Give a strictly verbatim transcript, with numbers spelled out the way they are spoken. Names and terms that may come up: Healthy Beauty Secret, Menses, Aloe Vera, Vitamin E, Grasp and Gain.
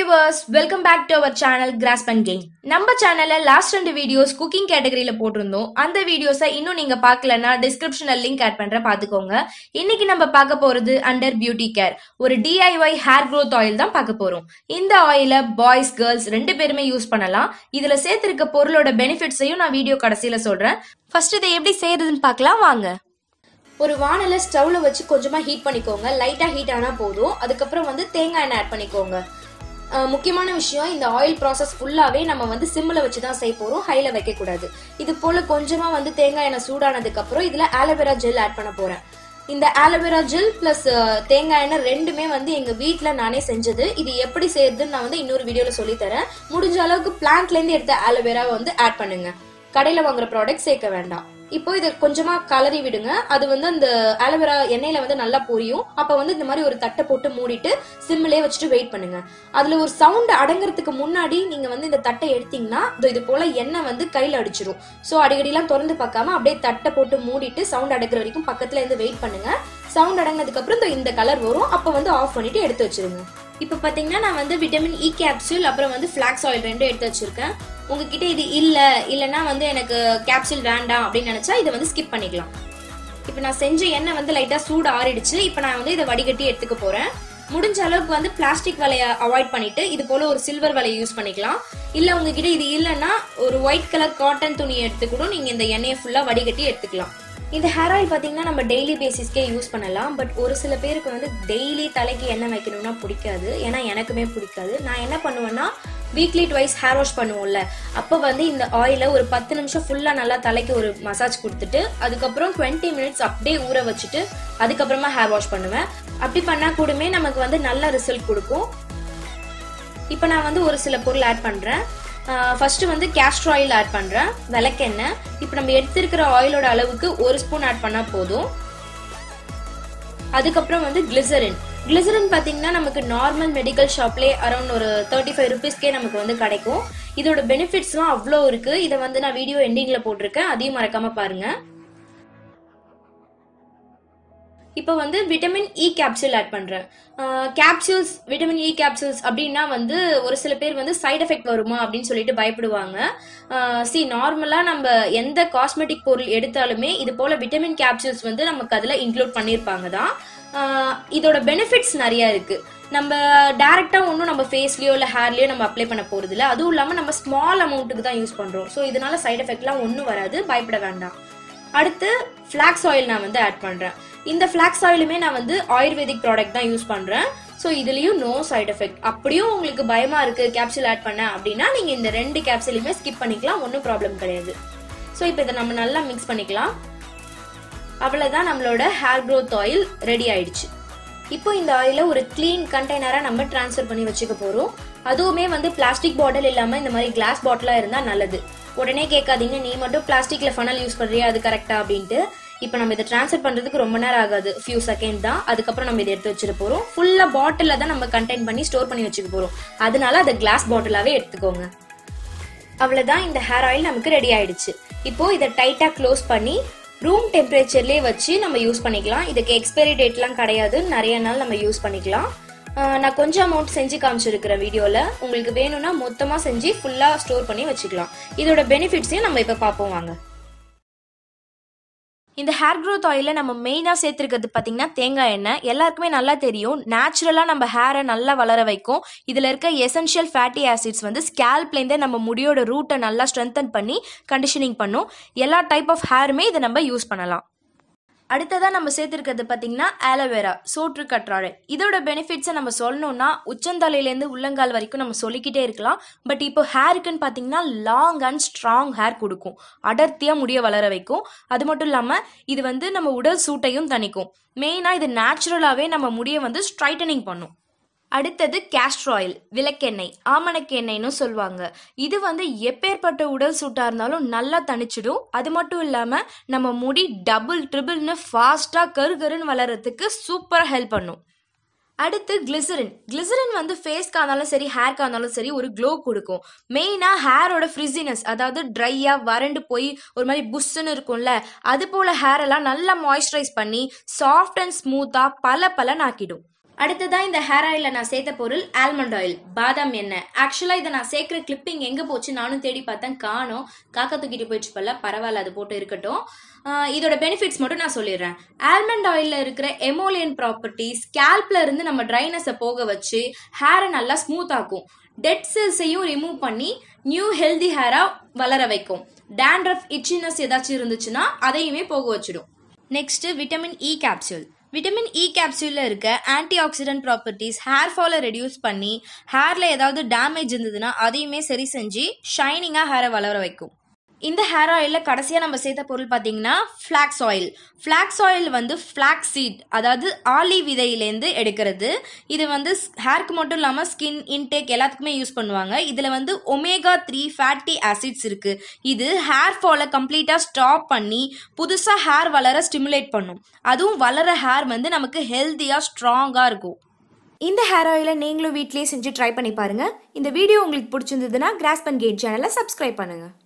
viewers, welcome back to our channel Grasp and Gain. Number channel last two videos cooking category la potrundom. Andha videos ah innum neenga paakalana description la link add pandra paadukonga. Inniki namba paaka poradhu under beauty care. Oru D I Y hair growth oil dhaan paaka porom. Indha oil boys girls rendu perume use pannalam. Idhula seethirukka poraloda benefits ayum na video kadasila solren. First idha eppadi seiyradhunu paakalam vaanga. ஒரு வாணல ஸ்டவ்ல வச்சு கொஞ்சமா heat பண்ணிக்கோங்க. லைட்டா heat ஆனா போதும். அதுக்கு அப்புறம் வந்து தேங்காய் எண்ணெய் ஆட் பண்ணிக்கோங்க. முக்கியமான விஷயம், இந்த ஆயில் process ஃபுல்லாவே நம்ம வந்து சிம்ல வச்சு தான் செய்ய போறோம், ஹைல வைக்க கூடாது. இது போல கொஞ்சமா வந்து தேங்காய் எண்ணெய் சூடானதுக்கு அப்புறம் இதுல ஆலோவேரா ஜெல் ஆட் பண்ண போறேன். இந்த ஆலோவேரா ஜெல் பிளஸ் தேங்காய் எண்ணெய் ரெண்டுமே வந்து எங்க வீட்ல நானே செஞ்சது. இது எப்படி செய்யறதுன்னு நான் வந்து இன்னொரு வீடியோல சொல்லி தரேன். முடிஞ்ச அளவுக்கு பிளான்ட்ல இருந்து எடுத்த ஆலோவேராவை வந்து ஆட் பண்ணுங்க. கடையில வாங்குற ப்ராடக்ட் சேர்க்க வேண்டாம். இப்போ இது கொஞ்சமா கலரி விடுங்க. அது வந்து அந்த ஆலோவேரா எண்ணெயில வந்து நல்லா பொரியும். அப்ப வந்து இந்த மாதிரி ஒரு தட்டை போட்டு மூடிட்டு சிம்மிலே வச்சுட்டு வெயிட் பண்ணுங்க. அதுல ஒரு சவுண்ட் அடங்குறதுக்கு முன்னாடி நீங்க வந்து இந்த தட்டை எடுத்தீங்கன்னா இது போல எண்ணெய் வந்து கையில அடிச்சிடும். சோ அடிக்கடி எல்லாம் திறந்து பார்க்காம அப்படியே தட்டை போட்டு மூடிட்டு சவுண்ட் அடங்குற வரைக்கும் பக்கத்துல இருந்து வெயிட் பண்ணுங்க. சவுண்ட் அடங்கினதுக்கு அப்புறம் இந்த கலர் வரும். அப்ப வந்து ஆஃப் பண்ணிட்டு எடுத்து வச்சிருங்க. இப்ப பாத்தீங்கன்னா நான் வந்து விட்டமின் இ கேப்சூல் அப்புறம் வந்து ஃபிளாக்ஸ் ஆயில் ரெண்டும் எடுத்து வச்சிருக்கேன். உங்ககிட்ட இது இல்ல இல்லைன்னா வந்து எனக்கு கேப்சூல் வேண்டாம் அப்படின்னு நினைச்சா இதை வந்து ஸ்கிப் பண்ணிக்கலாம். இப்போ நான் செஞ்ச எண்ணெய் வந்து லைட்டா சூடு ஆறிடுச்சு. இப்போ நான் வந்து இதை வடிகட்டி எடுத்துக்க போறேன். முடிஞ்ச அளவுக்கு வந்து பிளாஸ்டிக் வலையை அவாய்ட் பண்ணிட்டு இது போல ஒரு சில்வர் வலையை யூஸ் பண்ணிக்கலாம். இல்ல உங்ககிட்ட இது இல்லைன்னா ஒரு ஒயிட் கலர் காட்டன் துணியை எடுத்துக்கூட நீங்க இந்த எண்ணெயை ஃபுல்லா வடிகட்டி எடுத்துக்கலாம். இந்த ஹேர் ஆயில் பார்த்தீங்கன்னா நம்ம டெய்லி பேசிஸ்க்கே யூஸ் பண்ணலாம். பட் ஒரு சில பேருக்கு வந்து டெய்லி தலைக்கு எண்ணெய் வைக்கணும்னா பிடிக்காது. ஏன்னா எனக்குமே பிடிக்காது. நான் என்ன பண்ணுவேன்னா வீக்லி ட்வைஸ் ஹேர் வாஷ் பண்ணுவோம்ல, அப்போ வந்து இந்த ஆயிலை ஒரு பத்து நிமிஷம் ஃபுல்லாக நல்லா தலைக்கு ஒரு மசாஜ் கொடுத்துட்டு அதுக்கப்புறம் டுவெண்ட்டி மினிட்ஸ் அப்படியே ஊற வச்சுட்டு அதுக்கப்புறமா ஹேர் வாஷ் பண்ணுவேன். அப்படி பண்ணால் கூடமே நமக்கு வந்து நல்ல ரிசல்ட் கொடுக்கும். இப்போ நான் வந்து ஒரு சில பொருள் ஆட் பண்ணுறேன். ஃபர்ஸ்ட் வந்து கேஸ்டர் ஆயில் ஆட் பண்ணுறேன், விளக்கெண்ணெய். இப்போ நம்ம எடுத்துருக்கிற ஆயிலோட அளவுக்கு ஒரு ஸ்பூன் ஆட் பண்ணால் போதும். அதுக்கப்புறம் வந்து கிளிசரின். கிளிசரின் பார்த்தீங்கன்னா நமக்கு நார்மல் மெடிக்கல் ஷாப்லேயே அரௌண்ட் ஒரு தேர்ட்டி ஃபைவ் ருபீஸ்க்கே நமக்கு வந்து கிடைக்கும். இதோட பெனிஃபிட்ஸ்லாம் அவ்வளோ இருக்கு. இதை வந்து நான் வீடியோ எண்டிங்கில் போட்டிருக்கேன், அதையும் மறக்காம பாருங்க. இப்போ வந்து விட்டமின் இ கேப்சூல் ஆட் பண்ணுறேன். கேப்சூல்ஸ் விட்டமின் இ கேப்சூல்ஸ் அப்படின்னா வந்து ஒரு சில பேர் வந்து சைட் எஃபெக்ட் வருமா அப்படின்னு சொல்லிட்டு பயப்படுவாங்க. சி நார்மலாக நம்ம எந்த காஸ்மெட்டிக் பொருள் எடுத்தாலுமே இது போல் விட்டமின் கேப்சூல்ஸ் வந்து நமக்கு அதில் இன்க்ளூட் பண்ணியிருப்பாங்க தான். இதோட பெனிஃபிட்ஸ் நிறையா இருக்குது. நம்ம டேரெக்டாக ஒன்றும் நம்ம ஃபேஸ்லையோ இல்லை ஹேர்லையோ நம்ம அப்ளை பண்ண போகிறது இல்லை. அதுவும் இல்லாமல் நம்ம ஸ்மால் அமௌண்ட்டுக்கு தான் யூஸ் பண்ணுறோம். ஸோ இதனால சைட் எஃபெக்ட்லாம் ஒன்றும் வராது, பயப்பட வேண்டாம். அடுத்து ஃப்ளாக்ஸ் ஆயில் நான் வந்து ஆட் பண்ணுறேன். இந்த ஃப்ளாக்ஸ் ஆயிலுமே நான் வந்து ஆயுர்வேதிக் ப்ராடக்ட் தான் யூஸ் பண்ணுறேன். ஸோ இதுலேயும் நோ சைட் எஃபெக்ட். அப்படியும் உங்களுக்கு பயமாக இருக்குது கேப்சூல் ஆட் பண்ண அப்படின்னா நீங்கள் இந்த ரெண்டு கேப்சூலுமே ஸ்கிப் பண்ணிக்கலாம், ஒன்றும் ப்ராப்ளம் கிடையாது. ஸோ இப்போ இதை நம்ம நல்லா மிக்ஸ் பண்ணிக்கலாம். அவ்வளோதான், நம்மளோட ஹேர் க்ரோத் ஆயில் ரெடி ஆயிடுச்சு. இப்போ இந்த ஆயிலை ஒரு க்ளீன் கண்டெய்னராக நம்ம டிரான்ஸ்ஃபர் பண்ணி வச்சுக்க போகிறோம். அதுவுமே வந்து பிளாஸ்டிக் பாட்டில் இல்லாமல் இந்த மாதிரி கிளாஸ் பாட்டிலாக இருந்தால் நல்லது. உடனே கேட்காதீங்க, நீ மட்டும் பிளாஸ்டிக்ல ஃபனல் யூஸ் பண்றியா அது கரெக்டா அப்படின்ட்டு. இப்போ நம்ம இதை டிரான்ஸ்ஃபர் பண்றதுக்கு ரொம்ப நேரம் ஆகாது, ஃபியூ செகண்ட் தான். அதுக்கப்புறம் நம்ம இதை எடுத்து வச்சிட போறோம். ஃபுல்லா பாட்டில தான் நம்ம கண்டெயின் பண்ணி ஸ்டோர் பண்ணி வச்சுக்க போறோம். அதனால அதை கிளாஸ் பாட்டிலாவே எடுத்துக்கோங்க. அவ்வளவுதான், இந்த ஹேர் ஆயில் நமக்கு ரெடி ஆயிடுச்சு. இப்போ இதை டைட்டா க்ளோஸ் பண்ணி ரூம் டெம்பரேச்சர்லயே வச்சு நம்ம யூஸ் பண்ணிக்கலாம். இதுக்கு எக்ஸ்பைரி டேட்லாம் கிடையாது, நிறைய நாள் நம்ம யூஸ் பண்ணிக்கலாம். நான் கொஞ்சம் அமௌண்ட் செஞ்சு காமிச்சிருக்கிறேன் வீடியோவில். உங்களுக்கு வேணும்னா மொத்தமாக செஞ்சு ஃபுல்லாக ஸ்டோர் பண்ணி வச்சுக்கலாம். இதோட பெனிஃபிட்ஸையும் நம்ம இப்போ பார்ப்போம் வாங்க. இந்த ஹேர் க்ரோத் ஆயிலில் நம்ம மெயினாக சேர்த்துருக்கிறது பார்த்தீங்கன்னா தேங்காய் எண்ணெய். எல்லாருக்குமே நல்லா தெரியும், நேச்சுரலாக நம்ம ஹேரை நல்லா வளர வைக்கும். இதில் இருக்க எசென்ஷியல் ஃபேட்டி ஆசிட்ஸ் வந்து ஸ்கேல்ப்லேருந்தே நம்ம முடியோட ரூட்டை நல்லா ஸ்ட்ரென்தன் பண்ணி கண்டிஷனிங் பண்ணும். எல்லா டைப் ஆஃப் ஹேருமே இதை நம்ம யூஸ் பண்ணலாம். அடுத்ததாக நம்ம சேர்த்துருக்கிறது பார்த்தீங்கன்னா ஆலோவேரா சோற்று கற்றாழை. இதோட பெனிஃபிட்ஸை நம்ம சொல்லணும்னா உச்சந்தலையிலேருந்து உள்ளங்கால் வரைக்கும் நம்ம சொல்லிக்கிட்டே இருக்கலாம். பட் இப்போ ஹேருக்குன்னு பார்த்தீங்கன்னா லாங் அண்ட் ஸ்ட்ராங் ஹேர் கொடுக்கும், அடர்த்தியாக முடிய வளர வைக்கும். அது மட்டும் இல்லாமல் இது வந்து நம்ம உடல் சூட்டையும் தணிக்கும். மெயினாக இது நேச்சுரலாகவே நம்ம முடியை வந்து ஸ்ட்ரைட்டனிங் பண்ணும். அடுத்தது கேஸ்டர் ஆயில், விளக்கெண்ணெய், ஆமணக்கு எண்ணெய்னு சொல்லுவாங்க. இது வந்து எப்பேற்பட்ட உடல் சூட்டாக இருந்தாலும் நல்லா தணிச்சிடும். அது மட்டும் இல்லாமல் நம்ம முடி டபுள் ட்ரிபிள்னு ஃபாஸ்ட்டாக கருகருன்னு வளர்கிறதுக்கு சூப்பராக ஹெல்ப் பண்ணும். அடுத்து கிளிசரின். கிளிசரின் வந்து ஃபேஸ்க்காக இருந்தாலும் சரி ஹேர்க்காக இருந்தாலும் சரி ஒரு க்ளோ கொடுக்கும். மெயினாக ஹேரோட ஃப்ரிஸினஸ், அதாவது ட்ரையாக வறண்டு போய் ஒரு மாதிரி புஷ்ஷுன்னு இருக்கும்ல, அது போல் ஹேரெல்லாம் நல்லா மாய்ஸ்சரைஸ் பண்ணி சாஃப்ட் அண்ட் ஸ்மூத்தாக பல பலன் ஆக்கிடும். அடுத்ததான் இந்த ஹேர் ஆயில்ல நான் சேர்த்த பொருள் ஆல்மண்ட் ஆயில், பாதாம் எண்ணெய். ஆக்சுவலா இதை நான் சேர்க்கிற கிளிப்பிங் எங்க போச்சு நானும் தேடி பார்த்தேன், காணோம். காக்கா தூக்கிட்டு போயிடுச்சு பல்ல, பரவாயில்ல அது போட்டு இருக்கட்டும். இதோட பெனிஃபிட்ஸ் மட்டும் நான் சொல்லிடுறேன். ஆல்மண்ட் ஆயில்ல இருக்கிற எமோலியன் ப்ராப்பர்ட்டி ஸ்கேல்ப்ல இருந்து நம்ம ட்ரைனஸை போக வச்சு ஹேரை நல்லா ஸ்மூத் ஆக்கும். டெட் செல்ஸையும் ரிமூவ் பண்ணி நியூ ஹெல்தி ஹேரா வளர வைக்கும். டேண்ட்ரஃப், இச்சினஸ் ஏதாச்சும் இருந்துச்சுன்னா அதையுமே போக வச்சிடும். Next vitamin E capsule. Vitamin E கேப்சூலில் இருக்க ஆன்டி ஆக்சிடென்ட் ப்ராப்பர்ட்டிஸ் ஹேர் ஃபாலை ரெடியூஸ் பண்ணி ஹேரில் ஏதாவது டேமேஜ் இருந்ததுன்னா அதையுமே சரி செஞ்சு ஷைனிங்காக ஹேரை வளர வைக்கும். இந்த ஹேர் ஆயிலில் கடைசியாக நம்ம சேர்த்த பொருள் பார்த்தீங்கன்னா ஃப்ளாக்ஸ் ஆயில். ஃப்ளாக்ஸ் ஆயில் வந்து ஃப்ளாக்ஸ் சீட், அதாவது ஆலி விதையிலேருந்து எடுக்கிறது. இது வந்து ஹேருக்கு மட்டும் இல்லாமல் ஸ்கின், இன்டேக் எல்லாத்துக்குமே யூஸ் பண்ணுவாங்க. இதில் வந்து ஒமேகா த்ரீ ஃபேட்டி ஆசிட்ஸ் இருக்குது. இது ஹேர் ஃபாலை கம்ப்ளீட்டாக ஸ்டாப் பண்ணி புதுசாக ஹேர் வளர ஸ்டிமுலேட் பண்ணும். அதுவும் வளர ஹேர் வந்து நமக்கு ஹெல்த்தியாக ஸ்ட்ராங்காக இருக்கும். இந்த ஹேர் ஆயிலை நீங்களும் வீட்லேயே செஞ்சு ட்ரை பண்ணி பாருங்கள். இந்த வீடியோ உங்களுக்கு பிடிச்சிருந்ததுன்னா கிராஸ்ப் அண்ட் கெயின் சேனலை சப்ஸ்கிரைப் பண்ணுங்கள்.